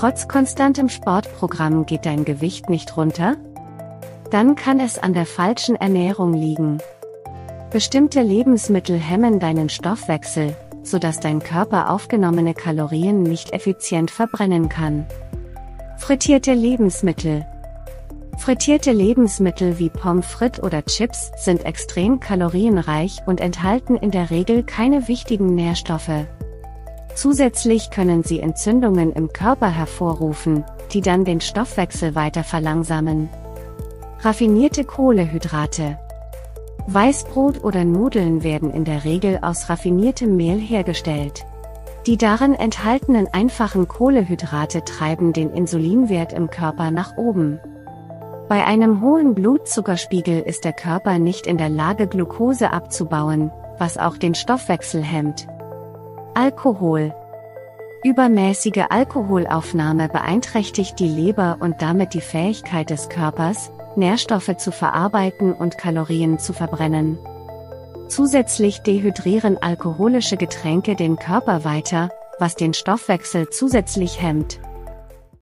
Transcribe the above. Trotz konstantem Sportprogramm geht dein Gewicht nicht runter? Dann kann es an der falschen Ernährung liegen. Bestimmte Lebensmittel hemmen deinen Stoffwechsel, sodass dein Körper aufgenommene Kalorien nicht effizient verbrennen kann. Frittierte Lebensmittel. Frittierte Lebensmittel wie Pommes frites oder Chips sind extrem kalorienreich und enthalten in der Regel keine wichtigen Nährstoffe. Zusätzlich können sie Entzündungen im Körper hervorrufen, die dann den Stoffwechsel weiter verlangsamen. Raffinierte Kohlehydrate. Weißbrot oder Nudeln werden in der Regel aus raffiniertem Mehl hergestellt. Die darin enthaltenen einfachen Kohlehydrate treiben den Insulinwert im Körper nach oben. Bei einem hohen Blutzuckerspiegel ist der Körper nicht in der Lage, Glucose abzubauen, was auch den Stoffwechsel hemmt. Alkohol. Übermäßige Alkoholaufnahme beeinträchtigt die Leber und damit die Fähigkeit des Körpers, Nährstoffe zu verarbeiten und Kalorien zu verbrennen. Zusätzlich dehydrieren alkoholische Getränke den Körper weiter, was den Stoffwechsel zusätzlich hemmt.